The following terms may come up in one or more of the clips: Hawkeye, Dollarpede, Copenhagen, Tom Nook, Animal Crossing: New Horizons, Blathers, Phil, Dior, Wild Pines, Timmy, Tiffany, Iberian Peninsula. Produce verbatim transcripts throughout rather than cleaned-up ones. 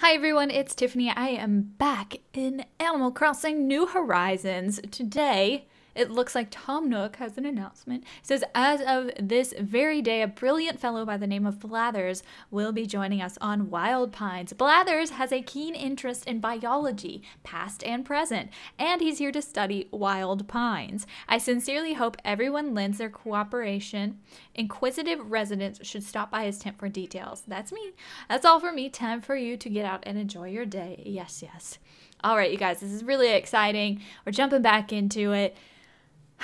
Hi everyone, it's Tiffany. I am back in Animal Crossing New Horizons. Today, it looks like Tom Nook has an announcement. It says, as of this very day, a brilliant fellow by the name of Blathers will be joining us on Wild Pines. Blathers has a keen interest in biology, past and present, and he's here to study wild pines. I sincerely hope everyone lends their cooperation. Inquisitive residents should stop by his tent for details. That's me. That's all for me. Time for you to get out and enjoy your day. Yes, yes. All right, you guys, this is really exciting. We're jumping back into it.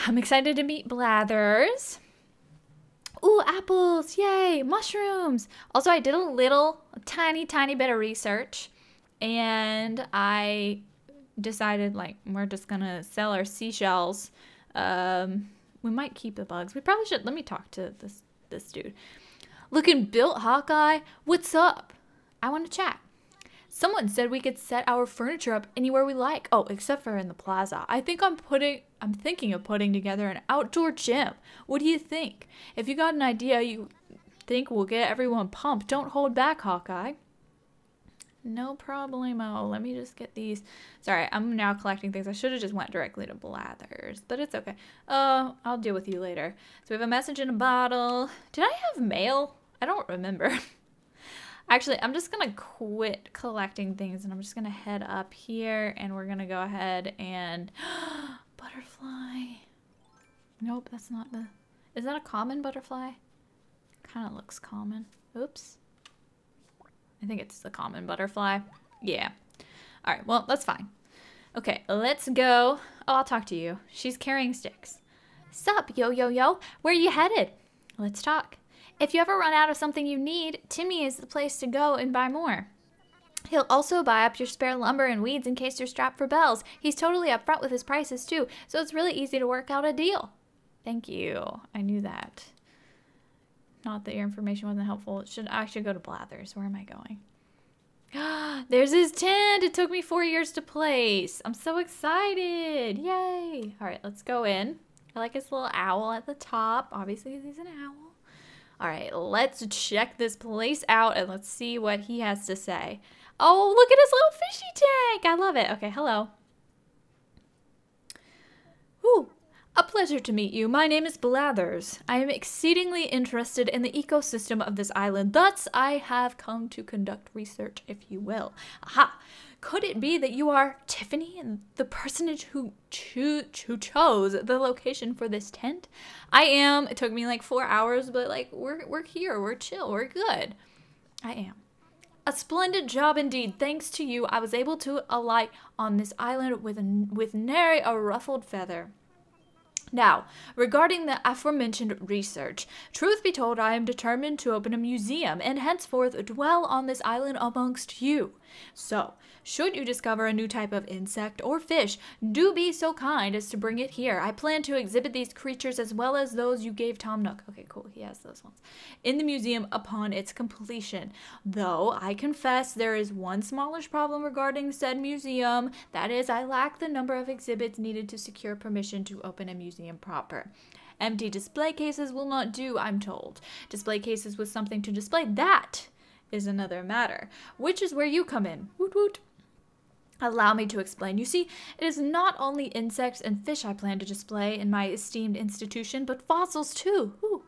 I'm excited to meet Blathers. Ooh, apples, yay, mushrooms. Also, I did a little tiny, tiny bit of research and I decided like we're just gonna sell our seashells. Um, we might keep the bugs. We probably should, let me talk to this, this dude. Looking built, Hawkeye, what's up? I wanna chat. Someone said we could set our furniture up anywhere we like. Oh, except for in the plaza. I think I'm putting, I'm thinking of putting together an outdoor gym. What do you think? If you got an idea you think will get everyone pumped, don't hold back, Hawkeye. No problemo. Let me just get these. Sorry, I'm now collecting things. I should have just went directly to Blathers, but it's okay. Uh, I'll deal with you later. So we have a message in a bottle. Did I have mail? I don't remember. Actually, I'm just going to quit collecting things, and I'm just going to head up here, and we're going to go ahead and... butterfly. Nope, that's not the... Is that a common butterfly? Kind of looks common. Oops. I think it's the common butterfly. Yeah. All right, well, that's fine. Okay, let's go. Oh, I'll talk to you. She's carrying sticks. Sup, yo, yo, yo. Where are you headed? Let's talk. If you ever run out of something you need, Timmy is the place to go and buy more. He'll also buy up your spare lumber and weeds in case you're strapped for bells. He's totally upfront with his prices too, so it's really easy to work out a deal. Thank you. I knew that. Not that your information wasn't helpful. It should, I should go to Blathers. Where am I going? There's his tent. It took me four years to place. I'm so excited. Yay. All right, let's go in. I like his little owl at the top. Obviously, he's an owl. All right, let's check this place out and let's see what he has to say. Oh, look at his little fishy tank. I love it. Okay, hello. Ooh, a pleasure to meet you. My name is Blathers. I am exceedingly interested in the ecosystem of this island. Thus, I have come to conduct research, if you will. Aha. Could it be that you are Tiffany, the personage who, cho who chose the location for this tent? I am. It took me like four hours, but like we're, we're here. We're chill. We're good. I am. A splendid job indeed. Thanks to you, I was able to alight on this island with, a, with nary a ruffled feather. Now, regarding the aforementioned research, truth be told, I am determined to open a museum and henceforth dwell on this island amongst you. So, should you discover a new type of insect or fish, do be so kind as to bring it here. I plan to exhibit these creatures as well as those you gave Tom Nook. Okay, cool. He has those ones. In the museum upon its completion. Though, I confess there is one smallish problem regarding said museum. That is, I lack the number of exhibits needed to secure permission to open a museum proper. Empty display cases will not do, I'm told. Display cases with something to display, that is another matter, which is where you come in. Woot woot. Allow me to explain. You see, it is not only insects and fish I plan to display in my esteemed institution, but fossils too. Ooh.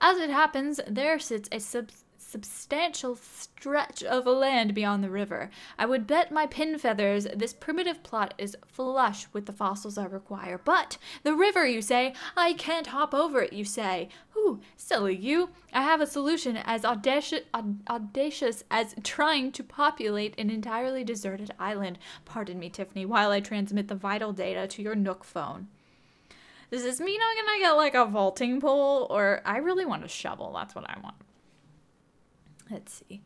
As it happens, there sits a sub substantial stretch of land beyond the river. I would bet my pin feathers this primitive plot is flush with the fossils I require. But the river, you say? I can't hop over it, you say? Ooh, silly you. I have a solution as audacious, aud audacious as trying to populate an entirely deserted island. Pardon me, Tiffany, while I transmit the vital data to your Nook phone. Does this mean I'm gonna get like a vaulting pole? Or I really want a shovel. That's what I want. Let's see.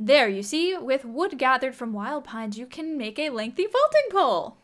There, you see, with wood gathered from wild pines, you can make a lengthy vaulting pole.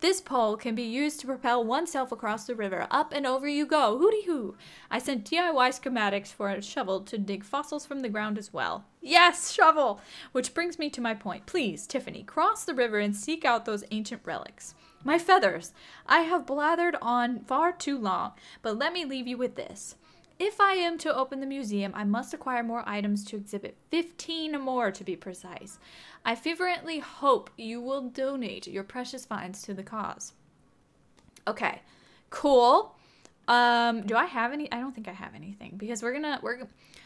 This pole can be used to propel oneself across the river. Up and over you go. Hooty hoo. I sent D I Y schematics for a shovel to dig fossils from the ground as well. Yes, shovel! Which brings me to my point. Please, Tiffany, cross the river and seek out those ancient relics. My feathers. I have blathered on far too long, but let me leave you with this. If I am to open the museum, I must acquire more items to exhibit, fifteen more to be precise. I fervently hope you will donate your precious finds to the cause. Okay, cool. Um, do I have any? I don't think I have anything because we're gonna, we're,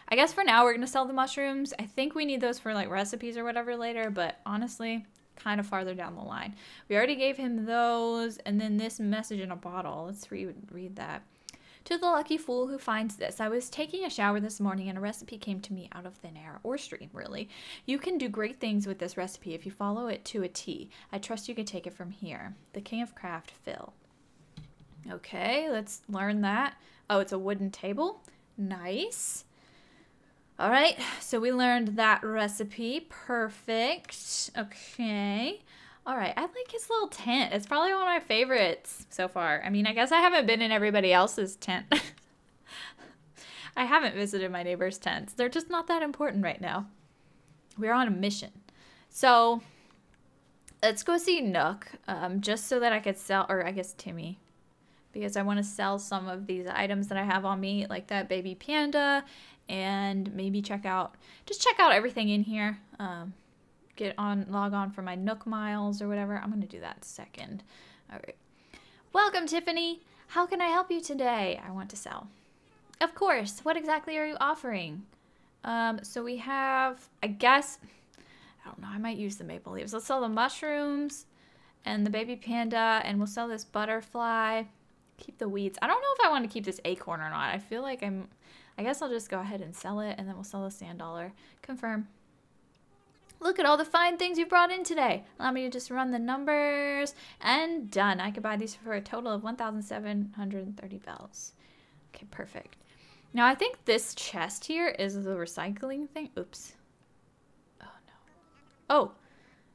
I guess for now we're gonna sell the mushrooms. I think we need those for like recipes or whatever later, but honestly, kind of farther down the line. We already gave him those, and then this message in a bottle. Let's re read that. To the lucky fool who finds this, I was taking a shower this morning and a recipe came to me out of thin air, or stream, really. You can do great things with this recipe if you follow it to a T. I trust you can take it from here. The King of Craft, Phil. Okay, let's learn that. Oh, it's a wooden table. Nice. All right, so we learned that recipe. Perfect. Okay. All right, I like his little tent. It's probably one of my favorites so far. I mean, I guess I haven't been in everybody else's tent. I haven't visited my neighbor's tents. They're just not that important right now. We're on a mission. So let's go see Nook, um, just so that I could sell, or I guess Timmy, because I want to sell some of these items that I have on me, like that baby panda, and maybe check out, just check out everything in here. Um, get on, log on for my Nook miles or whatever. I'm going to do that second. All right. Welcome, Tiffany. How can I help you today? I want to sell. Of course. What exactly are you offering? Um, so we have, I guess, I don't know. I might use the maple leaves. Let's sell the mushrooms and the baby panda, and we'll sell this butterfly. Keep the weeds. I don't know if I want to keep this acorn or not. I feel like I'm, I guess I'll just go ahead and sell it, and then we'll sell the sand dollar. Confirm. Look at all the fine things you brought in today. Allow me to just run the numbers, and done. I could buy these for a total of one thousand seven hundred thirty bells. Okay, perfect. Now I think this chest here is the recycling thing. Oops. Oh no. Oh.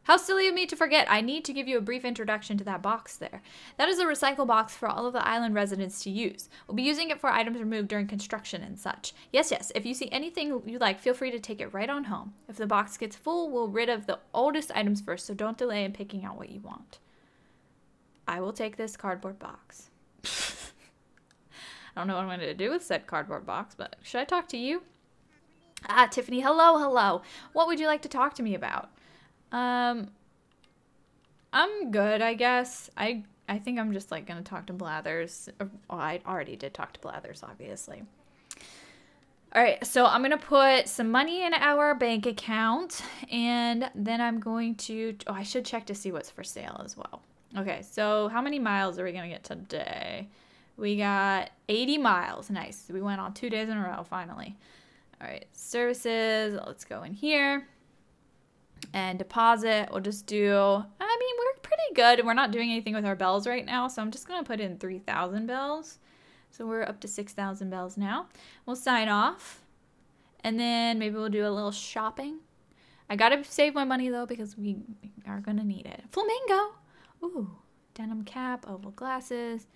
How silly of me to forget. I need to give you a brief introduction to that box there. That is a recycle box for all of the island residents to use. We'll be using it for items removed during construction and such. Yes, yes, if you see anything you like, feel free to take it right on home. If the box gets full, we'll rid of the oldest items first, so don't delay in picking out what you want. I will take this cardboard box. I don't know what I'm going to do with said cardboard box, but should I talk to you? Ah, Tiffany, hello, hello. What would you like to talk to me about? Um, I'm good, I guess. I, I think I'm just, like, gonna talk to Blathers. Oh, I already did talk to Blathers, obviously. Alright, so I'm gonna put some money in our bank account, and then I'm going to... Oh, I should check to see what's for sale as well. Okay, so how many miles are we gonna get today? We got eighty miles. Nice. We went on two days in a row, finally. Alright, services. Let's go in here. And deposit, we'll just do, I mean, we're pretty good. And we're not doing anything with our bells right now. So I'm just going to put in three thousand bells. So we're up to six thousand bells now. We'll sign off. And then maybe we'll do a little shopping. I got to save my money, though, because we are going to need it. Flamingo. Ooh, denim cap, oval glasses.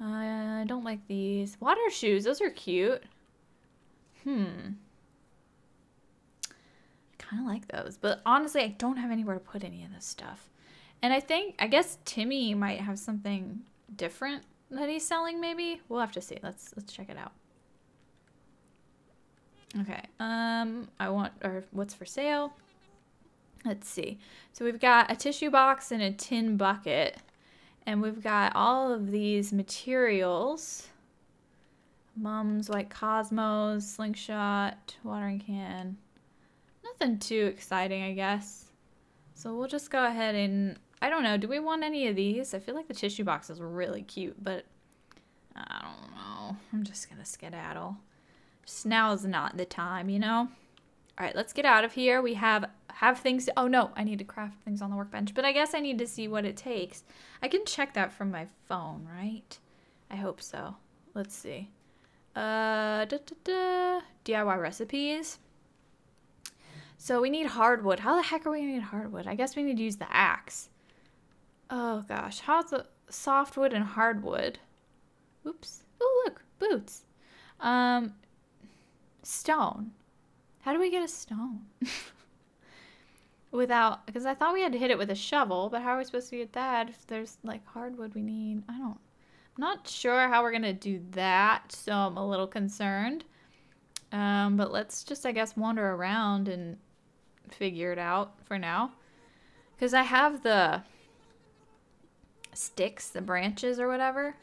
Uh, I don't like these. Water shoes. Those are cute. Hmm. I like those, but honestly, I don't have anywhere to put any of this stuff. And I think, I guess Timmy might have something different that he's selling, maybe? We'll have to see. Let's let's check it out. Okay. Um, I want, or what's for sale? Let's see. So we've got a tissue box and a tin bucket, and we've got all of these materials. Mums, white cosmos, slingshot, watering can. Nothing too exciting, I guess. So we'll just go ahead and, I don't know, do we want any of these? I feel like the tissue box is really cute, but I don't know. I'm just gonna skedaddle. Just now is not the time, you know? All right, let's get out of here. We have, have things, oh no, I need to craft things on the workbench, but I guess I need to see what it takes. I can check that from my phone, right? I hope so. Let's see. Uh, da, da, da. D I Y recipes. So we need hardwood. How the heck are we gonna need hardwood? I guess we need to use the axe. Oh gosh, how's the softwood and hardwood? Oops. Oh look, boots. Um, stone. How do we get a stone? Without, because I thought we had to hit it with a shovel, but how are we supposed to get that if there's like hardwood we need? I don't, I'm not sure how we're gonna do that, so I'm a little concerned. Um, but let's just, I guess, wander around and figure it out for now. Because I have the sticks, the branches or whatever.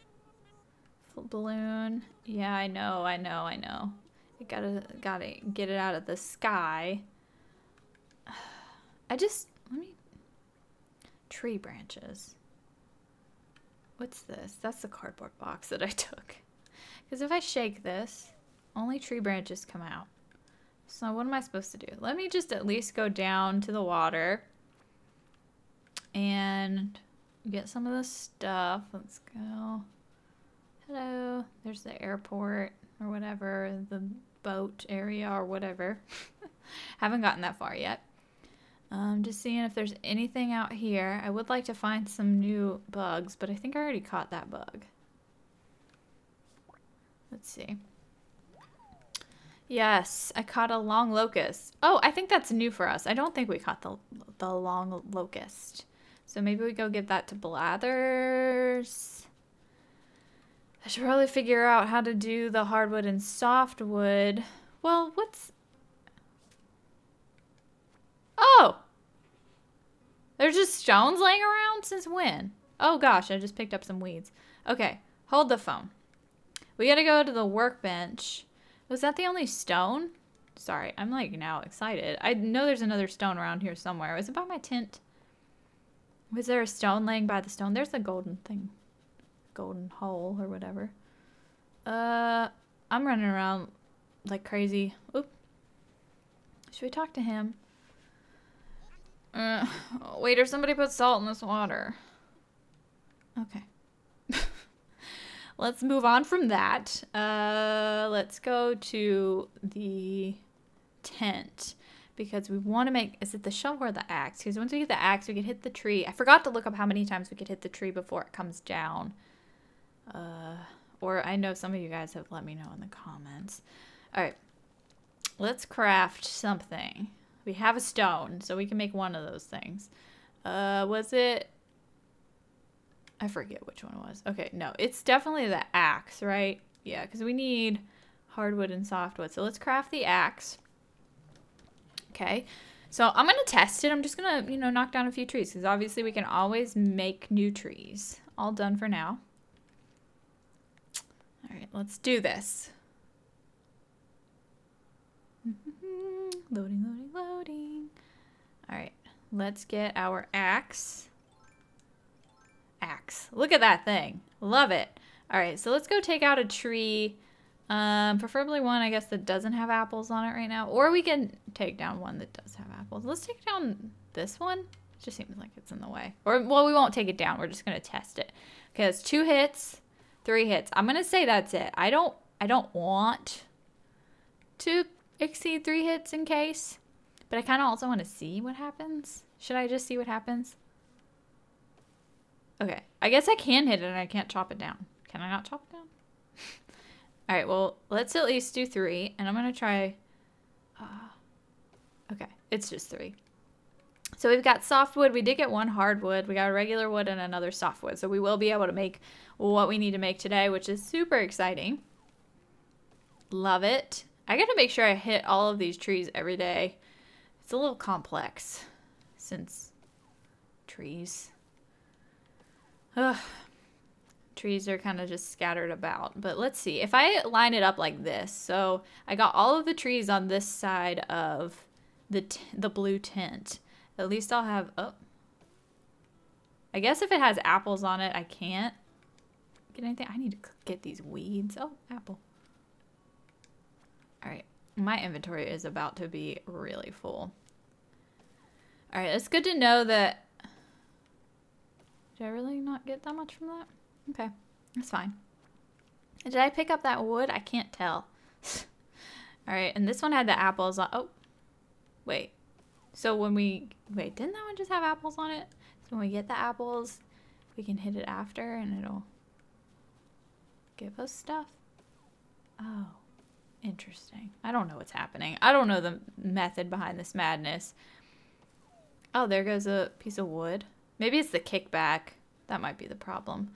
Full balloon. Yeah, I know, I know, I know. I gotta, gotta get it out of the sky. I just, let me, tree branches. What's this? That's the cardboard box that I took. Because if I shake this, only tree branches come out. So what am I supposed to do? Let me just at least go down to the water and get some of this stuff. Let's go. Hello. There's the airport or whatever, the boat area or whatever. Haven't gotten that far yet. Um, just seeing if there's anything out here. I would like to find some new bugs, but I think I already caught that bug. Let's see. Yes, I caught a long locust. Oh, I think that's new for us. I don't think we caught the, the long locust. So maybe we go give that to Blathers. I should probably figure out how to do the hardwood and softwood. Well, what's... Oh! There's just stones laying around? Since when? Oh gosh, I just picked up some weeds. Okay, hold the phone. We gotta go to the workbench. Was that the only stone? Sorry, I'm like now excited. I know there's another stone around here somewhere. Was it by my tent? Was there a stone laying by the stone? There's the golden thing. Golden hole or whatever. Uh, I'm running around like crazy. Oop. Should we talk to him? Uh, waiter, somebody put salt in this water. Okay. Let's move on from that. Uh, let's go to the tent because we want to make, is it the shovel or the axe? Because once we get the axe, we can hit the tree. I forgot to look up how many times we could hit the tree before it comes down. Uh, or I know some of you guys have let me know in the comments. All right, let's craft something. We have a stone, so we can make one of those things. Uh, was it? I forget which one it was. Okay, no, it's definitely the axe, right? Yeah, because we need hardwood and softwood. So let's craft the axe. Okay, so I'm going to test it. I'm just going to, you know, knock down a few trees because obviously we can always make new trees. All done for now. All right, let's do this. Loading, loading, loading. All right, let's get our axe. Axe. Look at that thing. Love it. All right, so let's go take out a tree. Um, preferably one, I guess, that doesn't have apples on it right now. Or we can take down one that does have apples. Let's take down this one. It just seems like it's in the way. Or, well, we won't take it down. We're just going to test it. Okay, that's two hits, three hits. I'm going to say that's it. I don't, I don't want to exceed three hits in case, but I kind of also want to see what happens. Should I just see what happens? Okay, I guess I can hit it and I can't chop it down. Can I not chop it down? All right, well, let's at least do three, and I'm gonna try, uh, okay, it's just three. So we've got softwood, we did get one hardwood, we got a regular wood and another softwood, so we will be able to make what we need to make today, which is super exciting. Love it. I gotta make sure I hit all of these trees every day. It's a little complex since trees. Ugh. Trees are kind of just scattered about. But let's see. If I line it up like this. So I got all of the trees on this side of the, t the blue tent. At least I'll have... Oh. I guess if it has apples on it, I can't get anything. I need to get these weeds. Oh, apple. All right, my inventory is about to be really full. All right, it's good to know that... Did I really not get that much from that? Okay, that's fine. Did I pick up that wood? I can't tell. All right, and this one had the apples on... Oh, wait. So when we... Wait, didn't that one just have apples on it? So when we get the apples, we can hit it after and it'll give us stuff. Oh. Interesting. I don't know what's happening. I don't know the method behind this madness. Oh, there goes a piece of wood. Maybe it's the kickback. That might be the problem.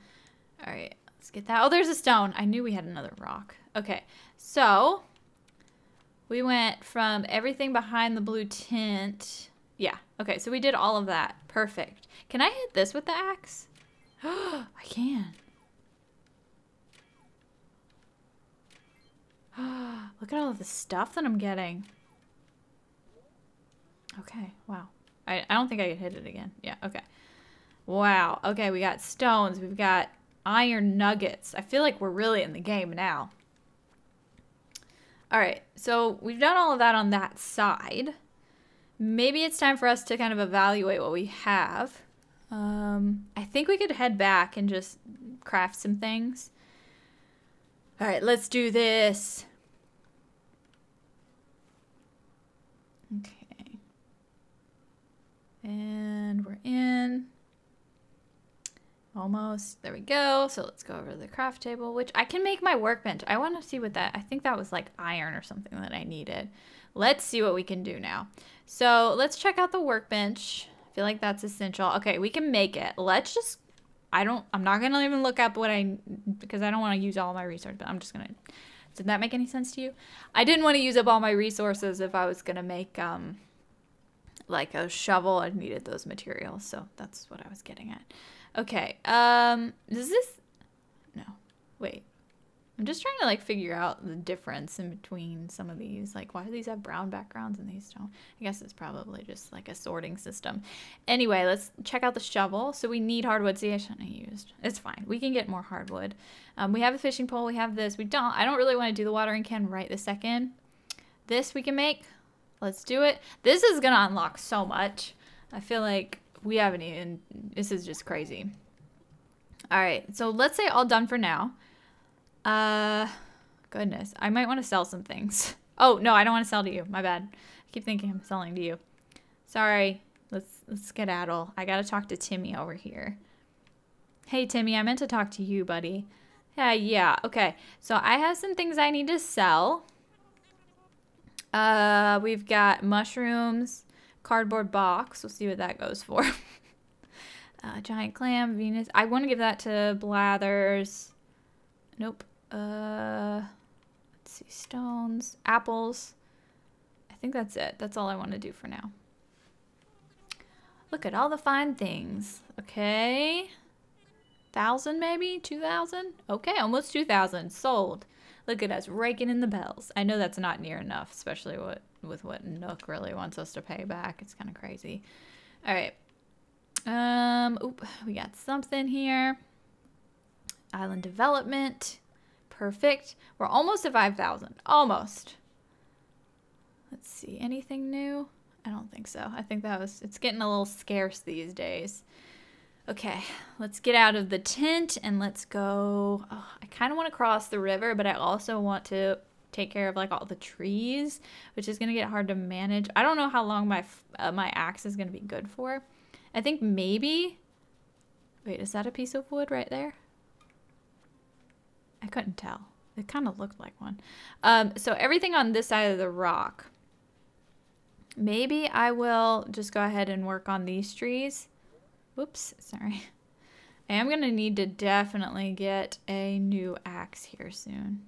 All right, let's get that. Oh, there's a stone. I knew we had another rock. Okay, so We went from everything behind the blue tent. Yeah. Okay, so we did all of that. Perfect. Can I hit this with the axe? I can. Look at all of the stuff that I'm getting. Okay, wow. I, I don't think I could hit it again. Yeah, okay. Wow. Okay, we got stones. We've got iron nuggets. I feel like we're really in the game now. All right, so we've done all of that on that side. Maybe it's time for us to kind of evaluate what we have. Um, I think we could head back and just craft some things. All right, let's do this. Okay. And we're in. Almost. There we go. So let's go over to the craft table, which I can make my workbench. I want to see what that, I think that was like iron or something that I needed. Let's see what we can do now. So let's check out the workbench. I feel like that's essential. Okay, we can make it. Let's just, I don't, I'm not going to even look up what I, because I don't want to use all my resources, but I'm just going to, did that make any sense to you? I didn't want to use up all my resources if I was going to make, um, like a shovel. I needed those materials. So that's what I was getting at. Okay, um, does this, no, wait. I'm just trying to, like, figure out the difference in between some of these. Like, why do these have brown backgrounds and these don't? I guess it's probably just, like, a sorting system. Anyway, let's check out the shovel. So we need hardwood. See, I shouldn't have used. It's fine. We can get more hardwood. Um, we have a fishing pole. We have this. We don't. I don't really want to do the watering can right this second. This we can make. Let's do it. This is going to unlock so much. I feel like we haven't even... This is just crazy. All right. So let's say all done for now. Uh, goodness. I might want to sell some things. Oh, no, I don't want to sell to you. My bad. I keep thinking I'm selling to you. Sorry. Let's, let's skedaddle. I got to talk to Timmy over here. Hey, Timmy, I meant to talk to you, buddy. Yeah, yeah. Okay. So I have some things I need to sell. Uh, we've got mushrooms, cardboard box. We'll see what that goes for. uh, giant clam, Venus. I want to give that to Blathers. Nope. Uh, let's see, stones, apples. I think that's it. That's all I want to do for now. Look at all the fine things. Okay. Thousand maybe? Two thousand? Okay, almost two thousand. Sold. Look at us raking in the bells. I know that's not near enough, especially what with what Nook really wants us to pay back. It's kind of crazy. All right. Um, oop, we got something here. Island development. Perfect. We're almost at five thousand. Almost. Let's see. Anything new? I don't think so. I think that was... It's getting a little scarce these days. Okay. Let's get out of the tent and let's go... Oh, I kind of want to cross the river, but I also want to take care of like all the trees, which is going to get hard to manage. I don't know how long my, uh, my axe is going to be good for. I think maybe... Wait, is that a piece of wood right there? I couldn't tell. It kind of looked like one. Um, so everything on this side of the rock. Maybe I will just go ahead and work on these trees. Whoops, sorry. I am going to need to definitely get a new axe here soon.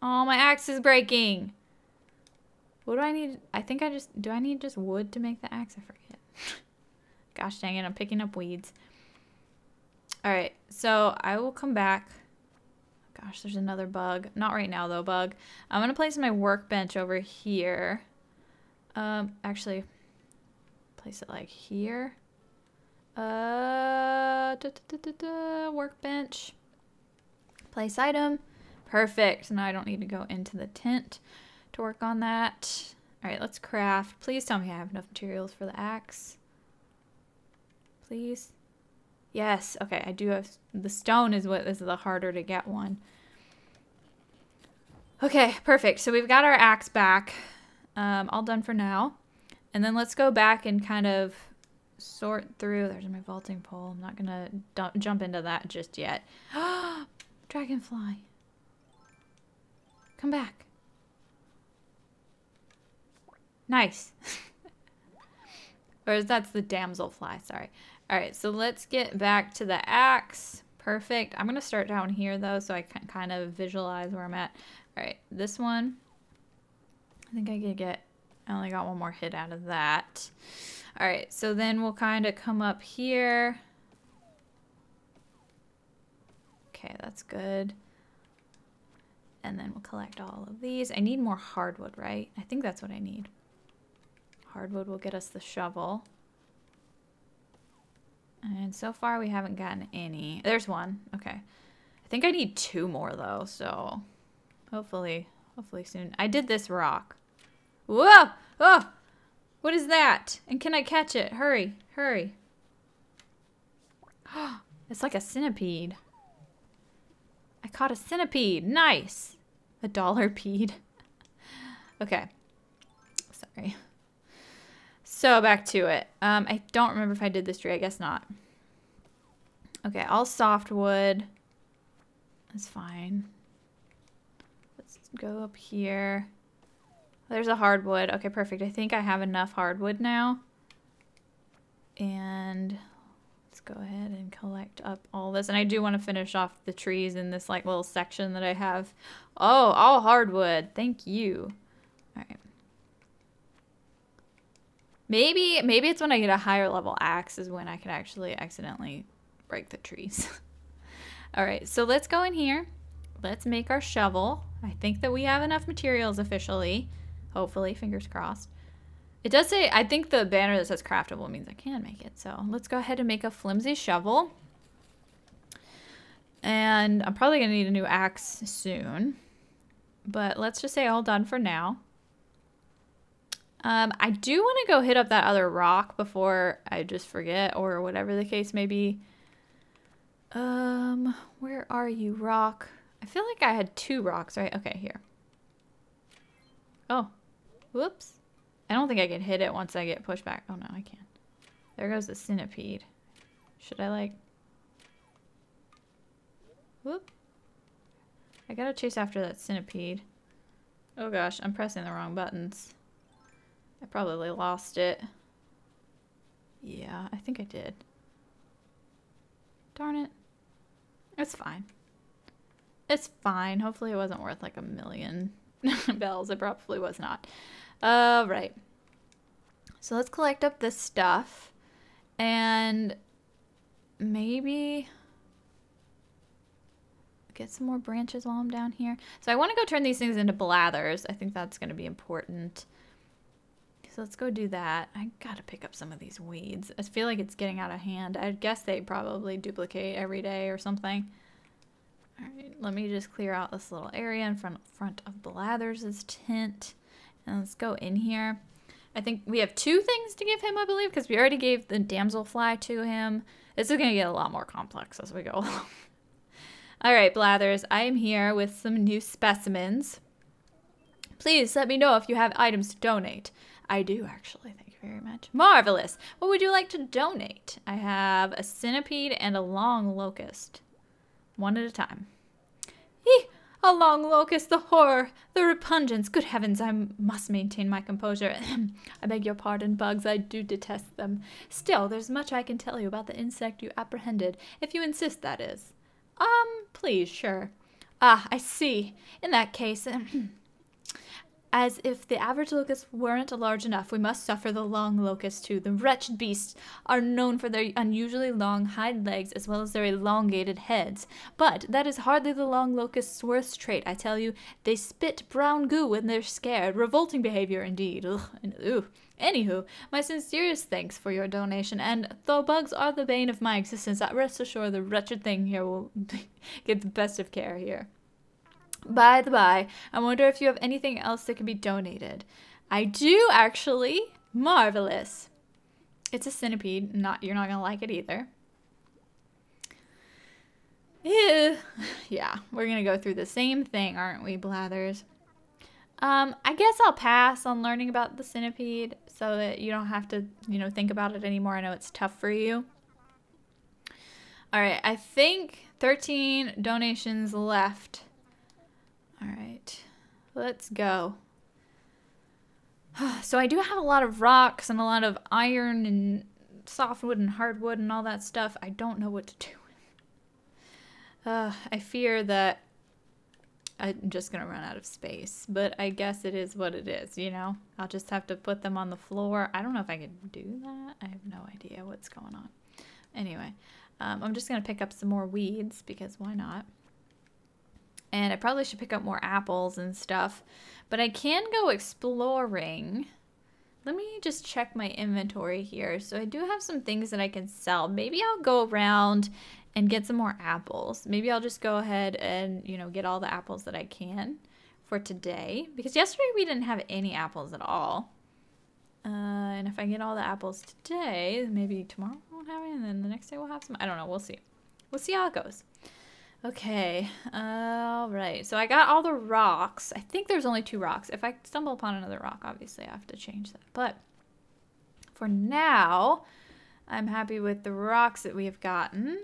Oh, my axe is breaking. What do I need? I think I just, do I need just wood to make the axe? I forget. Gosh dang it, I'm picking up weeds. All right, so I will come back. Gosh, there's another bug. Not right now, though, bug. I'm going to place my workbench over here. Um, actually, place it like here. Uh, da, da, da, da, da, workbench. Place item. Perfect. So now I don't need to go into the tent to work on that. All right, let's craft. Please tell me I have enough materials for the axe. Please. Yes, okay, I do have, the stone is what is the harder to get one. Okay, perfect. So we've got our axe back, um, all done for now. And then let's go back and kind of sort through, there's my vaulting pole. I'm not gonna dump, jump into that just yet. Dragonfly. Come back. Nice. Or that's the damselfly, sorry. All right, so let's get back to the axe. Perfect. I'm going to start down here, though, so I can kind of visualize where I'm at. Alright, this one. I think I could get... I only got one more hit out of that. Alright, so then we'll kind of come up here. Okay, that's good. And then we'll collect all of these. I need more hardwood, right? I think that's what I need. Hardwood will get us the shovel. And so far we haven't gotten any. There's one. Okay. I think I need two more though, so hopefully, hopefully soon. I did this rock. Whoa! Oh! What is that? And can I catch it? Hurry, hurry. Oh, it's like a centipede. I caught a centipede. Nice. A dollarpede. Okay. Sorry. So back to it. Um, I don't remember if I did this tree. I guess not. Okay, all softwood. That's fine. Let's go up here. There's a hardwood. Okay, perfect. I think I have enough hardwood now. And... go ahead and collect up all this, and I do want to finish off the trees in this like little section that I have. Oh, all hardwood, thank you. All right, maybe maybe it's when I get a higher level axe is when I could actually accidentally break the trees. All right, so let's go in here, let's make our shovel. I think that we have enough materials officially, hopefully, fingers crossed. It does say, I think the banner that says craftable means I can make it. So let's go ahead and make a flimsy shovel. And I'm probably going to need a new axe soon. But let's just say all done for now. Um, I do want to go hit up that other rock before I just forget or whatever the case may be. Um, where are you, rock? I feel like I had two rocks, right? Okay, here. Oh, whoops. I don't think I can hit it once I get pushed back. Oh, no, I can. There goes the centipede. Should I, like... Whoop. I gotta chase after that centipede. Oh, gosh, I'm pressing the wrong buttons. I probably lost it. Yeah, I think I did. Darn it. It's fine. It's fine. Hopefully it wasn't worth, like, a million bells. It probably was not. All right, so let's collect up this stuff, and maybe get some more branches while I'm down here. So I want to go turn these things into blathers. I think that's going to be important. So let's go do that. I got to pick up some of these weeds. I feel like it's getting out of hand. I guess they probably duplicate every day or something. All right, let me just clear out this little area in front, front of Blathers' tent. And let's go in here. I think we have two things to give him, I believe, because we already gave the damselfly to him. This is going to get a lot more complex as we go along. All right, Blathers, I am here with some new specimens. Please let me know if you have items to donate. I do, actually. Thank you very much. Marvelous. What would you like to donate? I have a centipede and a long locust. One at a time. Eek. A long locust, the horror, the repugnance. Good heavens, I must maintain my composure. I beg your pardon, bugs, I do detest them. Still, there's much I can tell you about the insect you apprehended, if you insist, that is. Um, please, sure. Ah, I see. In that case, as if the average locust weren't large enough, we must suffer the long locust too. The wretched beasts are known for their unusually long hind legs as well as their elongated heads. But that is hardly the long locust's worst trait, I tell you. They spit brown goo when they're scared. Revolting behavior indeed. Ugh, and ooh. Anywho, my sincerest thanks for your donation, and though bugs are the bane of my existence, I rest assured the wretched thing here will get the best of care here. By the by, I wonder if you have anything else that can be donated. I do, actually. Marvelous. It's a centipede. Not you're not gonna like it either. Ew. Yeah, we're gonna go through the same thing, aren't we, Blathers? Um, I guess I'll pass on learning about the centipede so that you don't have to, you know, think about it anymore. I know it's tough for you. All right, I think thirteen donations left. All right, let's go. So I do have a lot of rocks and a lot of iron and softwood and hardwood and all that stuff. I don't know what to do with. Uh, I fear that I'm just gonna run out of space, but I guess it is what it is, you know? I'll just have to put them on the floor. I don't know if I can do that. I have no idea what's going on. Anyway, um, I'm just gonna pick up some more weeds because why not? And I probably should pick up more apples and stuff, but I can go exploring. Let me just check my inventory here. So I do have some things that I can sell. Maybe I'll go around and get some more apples. Maybe I'll just go ahead and, you know, get all the apples that I can for today. Because yesterday we didn't have any apples at all. Uh, and if I get all the apples today, maybe tomorrow I won't have any, and then the next day we'll have some. I don't know. We'll see. We'll see how it goes. Okay. All right. So I got all the rocks. I think there's only two rocks. If I stumble upon another rock, obviously I have to change that. But for now, I'm happy with the rocks that we have gotten.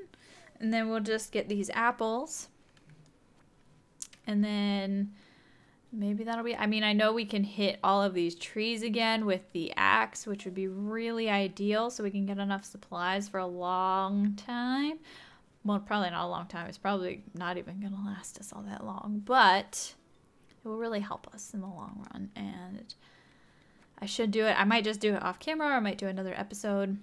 And then we'll just get these apples. And then maybe that'll be... I mean, I know we can hit all of these trees again with the axe, which would be really ideal. So we can get enough supplies for a long time. Well, probably not a long time. It's probably not even going to last us all that long. But it will really help us in the long run. And I should do it. I might just do it off camera, or I might do another episode.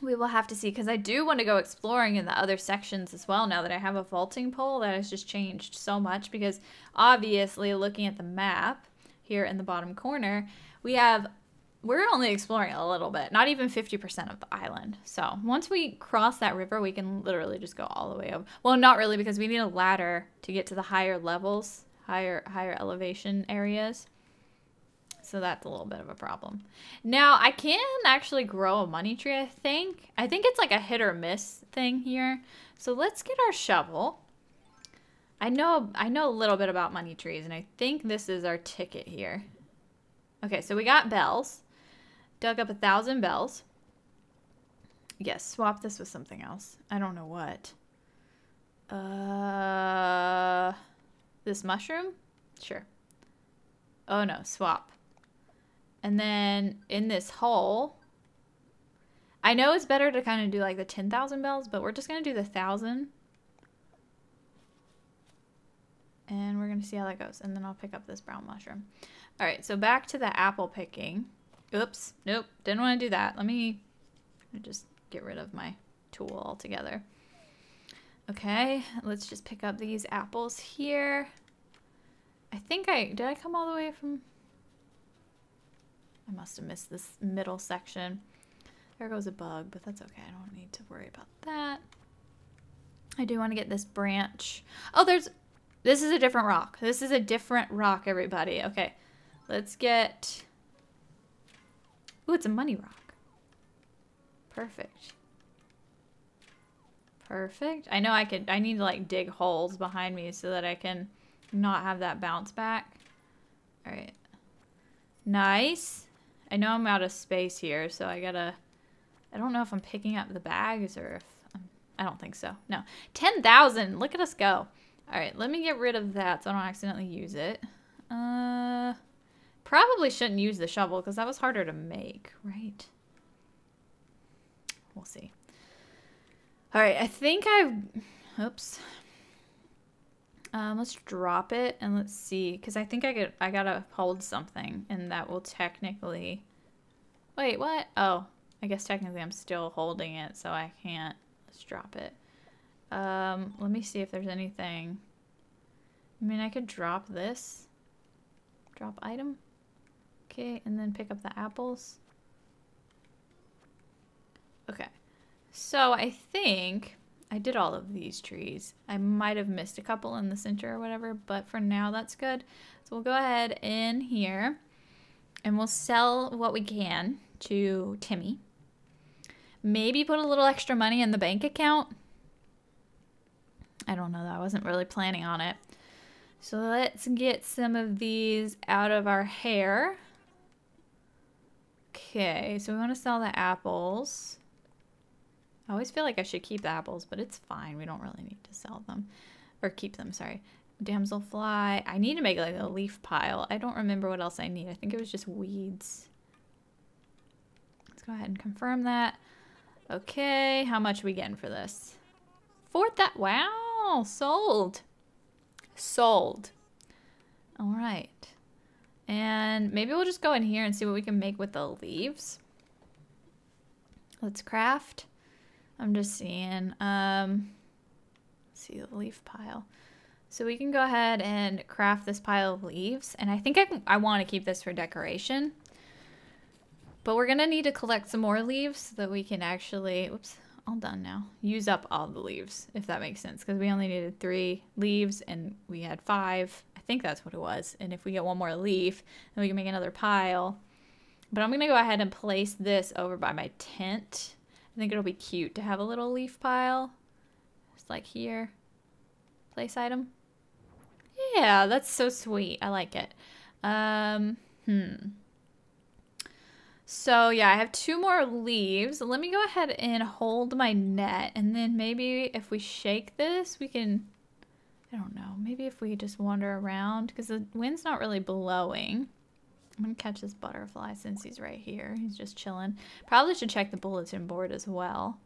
We will have to see, because I do want to go exploring in the other sections as well now that I have a vaulting pole. That has just changed so much, because obviously looking at the map here in the bottom corner, we have, we're only exploring a little bit, not even fifty percent of the island. So once we cross that river, we can literally just go all the way up. Well, not really, because we need a ladder to get to the higher levels, higher, higher elevation areas. So that's a little bit of a problem. Now, I can actually grow a money tree, I think. I think it's like a hit or miss thing here. So let's get our shovel. I know I know a little bit about money trees, and I think this is our ticket here. Okay, so we got bells. Dug up a thousand bells. Yes, swap this with something else. I don't know what. Uh, this mushroom? Sure. Oh no, swap. And then in this hole, I know it's better to kind of do like the ten thousand bells, but we're just going to do the one thousand. And we're going to see how that goes. And then I'll pick up this brown mushroom. All right, so back to the apple picking. Oops, nope, didn't want to do that. Let me just get rid of my tool altogether. Okay, let's just pick up these apples here. I think I, did I come all the way from... I must have missed this middle section. There goes a bug, but that's okay. I don't need to worry about that. I do want to get this branch. Oh, there's... This is a different rock. This is a different rock, everybody. Okay, let's get... Ooh, it's a money rock. Perfect. Perfect. I know I could... I need to, like, dig holes behind me so that I can not have that bounce back. All right. Nice. I know I'm out of space here, so I gotta... I don't know if I'm picking up the bags or if... I'm, I don't think so. No. ten thousand! Look at us go. Alright, let me get rid of that so I don't accidentally use it. Uh, probably shouldn't use the shovel because that was harder to make, right? We'll see. Alright, I think I've... Oops. Um, let's drop it and let's see, because I think I could, I gotta hold something, and that will technically... Wait, what? Oh, I guess technically I'm still holding it, so I can't. Let's drop it. Um, let me see if there's anything. I mean, I could drop this. Drop item. Okay, and then pick up the apples. Okay. So I think... I did all of these trees. I might have missed a couple in the center or whatever, but for now that's good. So we'll go ahead in here and we'll sell what we can to Timmy. Maybe put a little extra money in the bank account. I don't know though, I wasn't really planning on it. So let's get some of these out of our hair. Okay, so we want to sell the apples. I always feel like I should keep the apples, but it's fine. We don't really need to sell them. Or keep them, sorry. Damselfly. I need to make like a leaf pile. I don't remember what else I need. I think it was just weeds. Let's go ahead and confirm that. Okay, how much are we getting for this? Fourth that. Wow, sold. sold. All right. And maybe we'll just go in here and see what we can make with the leaves. Let's craft. I'm just seeing. Um, let's see the leaf pile. So we can go ahead and craft this pile of leaves. And I think I, can, I want to keep this for decoration. But we're going to need to collect some more leaves so that we can actually... Oops, all done now. Use up all the leaves, if that makes sense. Because we only needed three leaves and we had five. I think that's what it was. And if we get one more leaf, then we can make another pile. But I'm going to go ahead and place this over by my tent. I think it'll be cute to have a little leaf pile. Just like here. Place item. Yeah, that's so sweet. I like it. Um, hmm. So, yeah, I have two more leaves. Let me go ahead and hold my net. And then maybe if we shake this, we can... I don't know. Maybe if we just wander around. Because the wind's not really blowing. I'm going to catch this butterfly since he's right here. He's just chilling. Probably should check the bulletin board as well.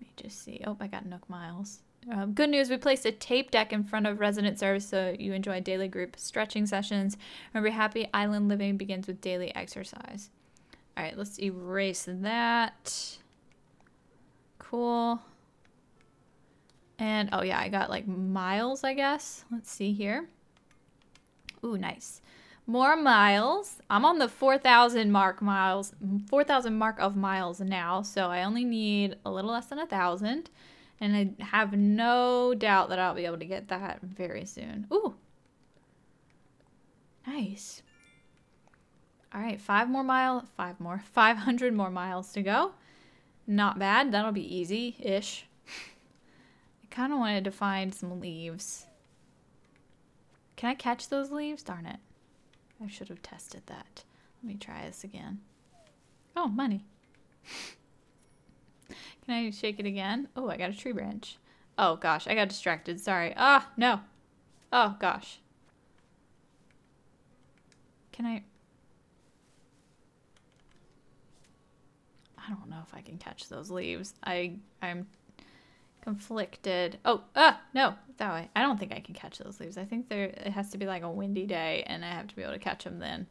Let me just see. Oh, I got Nook Miles. Um, good news, we placed a tape deck in front of resident service so you enjoy daily group stretching sessions. Remember, happy island living begins with daily exercise. All right, let's erase that. Cool. And, oh yeah, I got like miles, I guess. Let's see here. Ooh, nice. More miles. I'm on the four thousand mark miles, four thousand mark of miles now, so I only need a little less than one thousand. And I have no doubt that I'll be able to get that very soon. Ooh. Nice. All right, five more miles. Five more. five hundred more miles to go. Not bad. That'll be easy-ish. I kind of wanted to find some leaves. Can I catch those leaves? Darn it. I should have tested that. Let me try this again. Oh, money. Can I shake it again? Oh, I got a tree branch. Oh, gosh. I got distracted. Sorry. Ah, no. Oh, gosh. Can I... I don't know if I can catch those leaves. I, I'm conflicted. Oh, ah, no. That way. I don't think I can catch those leaves. I think there. It has to be like a windy day, and I have to be able to catch them then.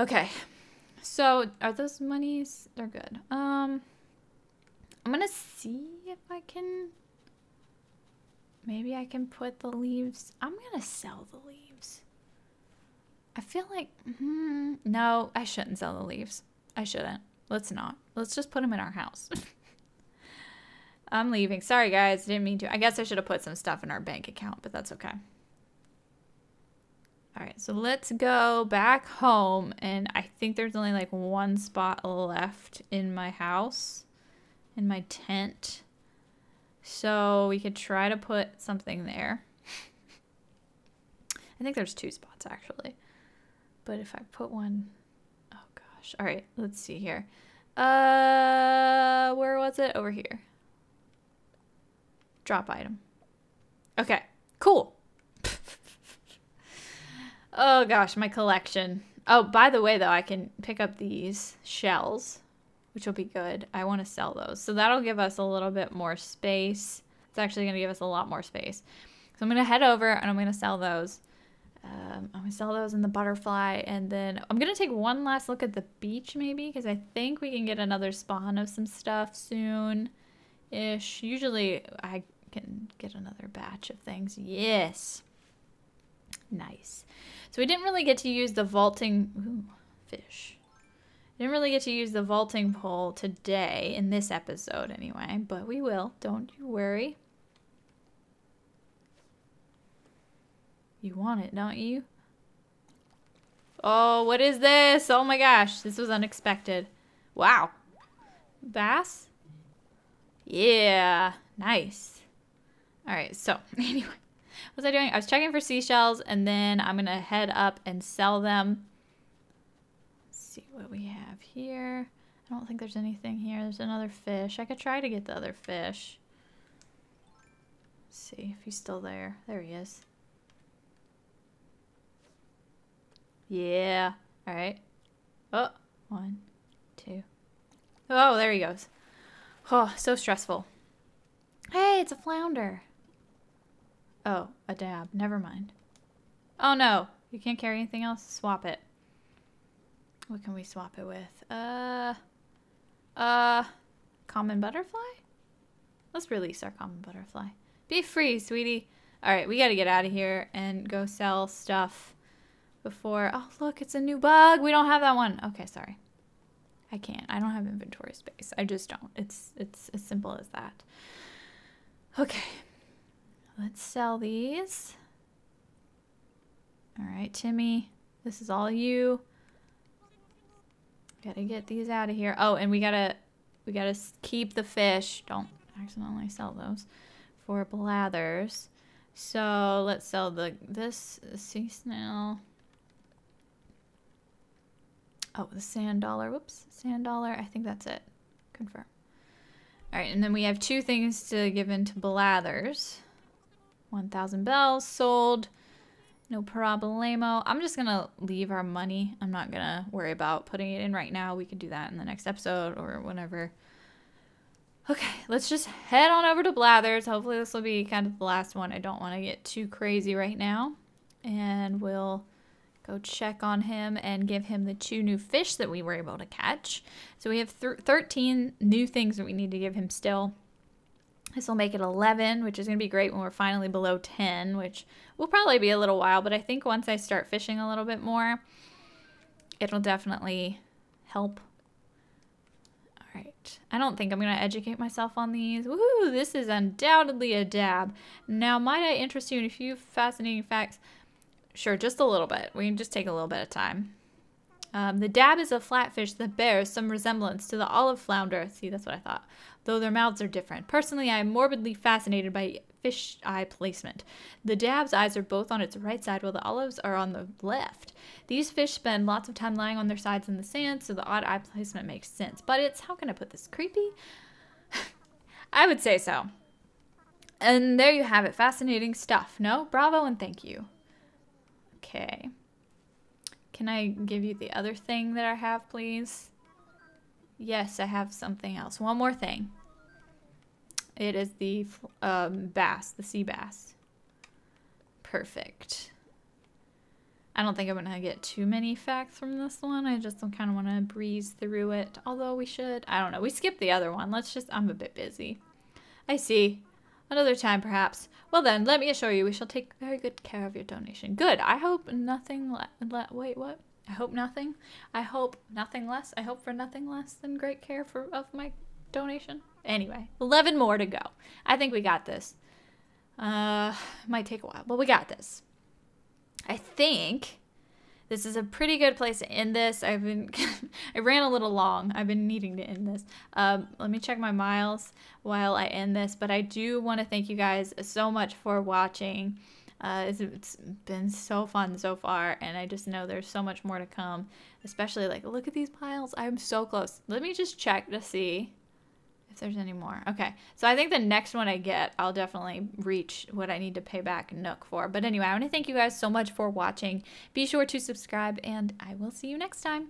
Okay. So, are those monies? They're good. Um... I'm gonna see if I can, maybe I can put the leaves, I'm gonna sell the leaves. I feel like, hmm, no, I shouldn't sell the leaves. I shouldn't. Let's not. Let's just put them in our house. I'm leaving. Sorry guys, didn't mean to. I guess I should have put some stuff in our bank account, but that's okay. All right, so let's go back home, and I think there's only like one spot left in my house. In my tent. So we could try to put something there. I think there's two spots actually. But if I put one... Oh gosh. Alright, let's see here. Uh, where was it? Over here. Drop item. Okay, cool. Oh gosh, my collection. Oh, by the way though, I can pick up these shells, which will be good. I want to sell those. So that'll give us a little bit more space. It's actually going to give us a lot more space. So I'm going to head over and I'm going to sell those. Um, I'm going to sell those in the butterfly. And then I'm going to take one last look at the beach maybe, because I think we can get another spawn of some stuff soon-ish. Usually I can get another batch of things. Yes. Nice. So we didn't really get to use the vaulting... Ooh, fish. Didn't really get to use the vaulting pole today, in this episode anyway, but we will. Don't you worry. You want it, don't you? Oh, what is this? Oh my gosh, this was unexpected. Wow. Bass? Yeah, nice. All right, so anyway, what was I doing? I was checking for seashells, and then I'm going to head up and sell them. See what we have here. I don't think there's anything here. There's another fish. I could try to get the other fish. Let's see if he's still there. There he is. Yeah. All right. Oh, one, two. Oh, there he goes. Oh, so stressful. Hey, it's a flounder. Oh, a dab. Never mind. Oh no! You can't carry anything else? Swap it. What can we swap it with? Uh... Uh... Common butterfly? Let's release our common butterfly. Be free, sweetie! Alright, we gotta get out of here and go sell stuff before... Oh, look, it's a new bug! We don't have that one! Okay, sorry. I can't. I don't have inventory space. I just don't. It's, it's as simple as that. Okay. Let's sell these. Alright, Timmy. This is all you. Gotta get these out of here. Oh, and we gotta... We gotta keep the fish. Don't accidentally sell those. For Blathers. So, let's sell the this sea snail. Oh, the sand dollar. Whoops. Sand dollar. I think that's it. Confirm. Alright, and then we have two things to give in to Blathers. one thousand bells sold. No problemo. I'm just gonna leave our money. I'm not gonna worry about putting it in right now. We can do that in the next episode or whenever. Okay, let's just head on over to Blathers. Hopefully this will be kind of the last one. I don't want to get too crazy right now. And we'll go check on him and give him the two new fish that we were able to catch. So we have th thirteen new things that we need to give him still. This will make it eleven, which is going to be great when we're finally below ten, which will probably be a little while. But I think once I start fishing a little bit more, it'll definitely help. Alright, I don't think I'm going to educate myself on these. Woohoo! This is undoubtedly a dab. Now, might I interest you in a few fascinating facts? Sure, just a little bit. We can just take a little bit of time. Um, the dab is a flatfish that bears some resemblance to the olive flounder. See, that's what I thought. Though their mouths are different. Personally, I am morbidly fascinated by fish eye placement. The dab's eyes are both on its right side while the olives are on the left. These fish spend lots of time lying on their sides in the sand, so the odd eye placement makes sense. But it's, how can I put this, creepy? I would say so. And there you have it. Fascinating stuff. No? Bravo and thank you. Okay. Can I give you the other thing that I have, please? Yes, I have something else. One more thing. It is the um, bass, the sea bass. Perfect. I don't think I'm going to get too many facts from this one. I just kind of want to breeze through it. Although we should. I don't know. We skipped the other one. Let's just... I'm a bit busy. I see. Another time, perhaps. Well then, let me assure you, we shall take very good care of your donation. Good. I hope nothing le le wait, what? I hope nothing? I hope nothing less? I hope for nothing less than great care for of my donation? Anyway, eleven more to go. I think we got this. Uh, might take a while, but we got this. I think this is a pretty good place to end this. I've been, I ran a little long. I've been needing to end this. Um, let me check my miles while I end this. But I do want to thank you guys so much for watching. Uh, it's, it's been so fun so far. And I just know there's so much more to come. Especially like, look at these piles. I'm so close. Let me just check to see if there's any more. Okay. So I think the next one I get, I'll definitely reach what I need to pay back Nook for. But anyway, I want to thank you guys so much for watching. Be sure to subscribe and I will see you next time.